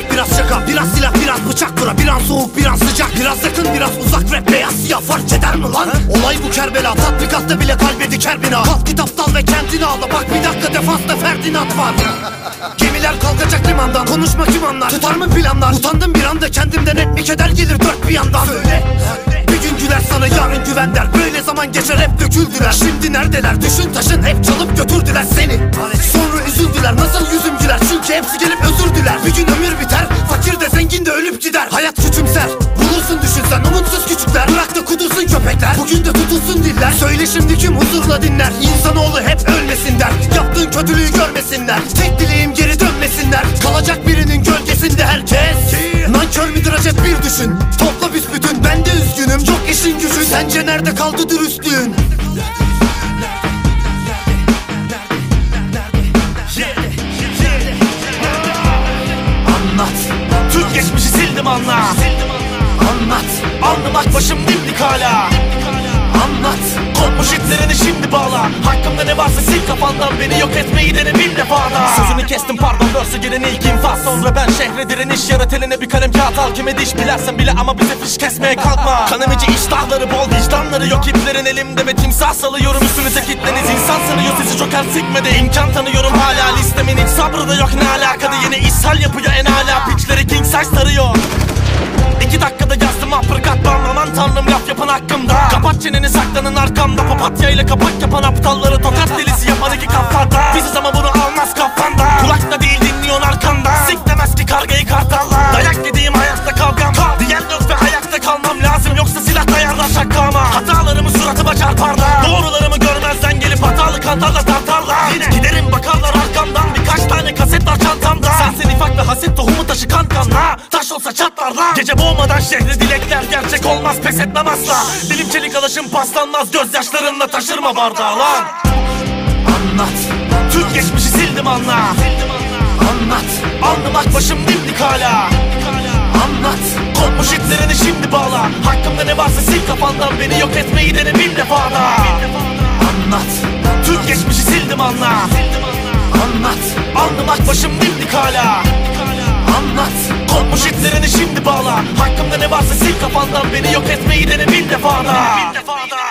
gerçek, biraz şaka, biraz silah, biraz bıçak. Bura bir an soğuk, bir an sıcak, biraz yakın, biraz uzak. Rap beyaz siyah fark eder mi lan? Olay bu Kerbela, tatbikatta bile kalbe diker bina. Kalk git aptal ve kendini ağla, bak bir dakika defansta Ferdinand var. Gemiler kalkacak limandan, konuşma kim anlar? Tutar mı planlar? Utandım bir anda kendimden, net bir keder gelir dört bir yandan. Söyle, bir gün güler sana yarın güven der. Böyle zaman geçer hep döküldüler. Şimdi neredeler? Düşün taşın, hep çalıp götürdüler seni. Sonra üzüldüler, nasıl yüzüm güler? Çünkü hepsi gelip özür diler. Bir gün ömür biter, fakir de zengin de ölüp gider. Hayat küçümser, bulursun düşünsen umutsuz küçükler. Bırak da kudursun köpekler, bugün de tutulsun diller. Söyle şimdi kim huzurla dinler? İnsanoğlu hep ölmesin der, yaptığın kötülüğü görmesinler. Tek dileğim geri dönmesinler, kalacak birinin gölgesinde herkes. Nankör müdür acep bir düşün, topla büsbütün. Ben de üzgünüm, yok işin gücün. Sence nerede kaldı dürüstlüğün? Anlat, tüm geçmişi sildim anla. Anlat, alnım ak başım dimdik hala. Anlat, konmuş itlerini şimdi bağla. Hakkımda ne varsa sil kafandan, beni yok etmeyi dene bin defada. Sözünü kestim pardon, verse giren ilk infaz. Sonra ben şehre direniş, yara teline bir kalem kağıt al. Kime diş bilersen bile ama bize fiş kesmeye kalkma. Kanemici iştahları bol, vicdanları yok. İplerin elimde ve timsah salıyorum. Üstünüze kitleniz insan sanıyor, sizi çok el sikmede imkan tanıyorum hala. Listemin hiç sabrı da yok, ne alakalı yine ishal yapıyor en hala. Piçleri king size sarıyor. 2 dakikada yazdım ahpır katman, aman tanrım laf yapan hakkımda. Kapat çeneni, saklanın arkamda, papatya ile kapak yapan aptalları tokat delisi yapan iki kafada. Biziz ama bunu almaz kafanda, kulakta değil dinliyorsun arkanda. Siklemez ki kargayı kartalla, dayak yediğim hayatta kavgam. Diyen yok ve ayakta kalmam lazım, yoksa silah dayarlar şakkama. Hatalarımı suratıma çarparlar, doğrularımı görmezden gelip hatalı kantarla tartarlar. Yine giderim bakarlar arkamdan, birkaç tane kaset var çantamda. Sensin ifak ve haset tohumu taşı kankanla, taş olsa çatlar lan. Gece boğmadan şehri dilekler, gerçek olmaz pes etmem asla. Dilim çelik alışım paslanmaz, gözyaşlarınla taşırma bardağı lan. Anlat, tüm geçmişi sildim anla. Anlat, alnım ak başım dimdik hala. Anlat, konmuş itlerini şimdi bağla. Hakkımda ne varsa sil kafandan, beni yok etmeyi dene bin defada. Anlat, tüm geçmişi sildim anla. Anlat, alnım ak başım dimdik hala. Anlat, konmuş itlerini şimdi bağla. Hakkımda ne varsa sil kafandan, beni yok etmeyi dene bin defada.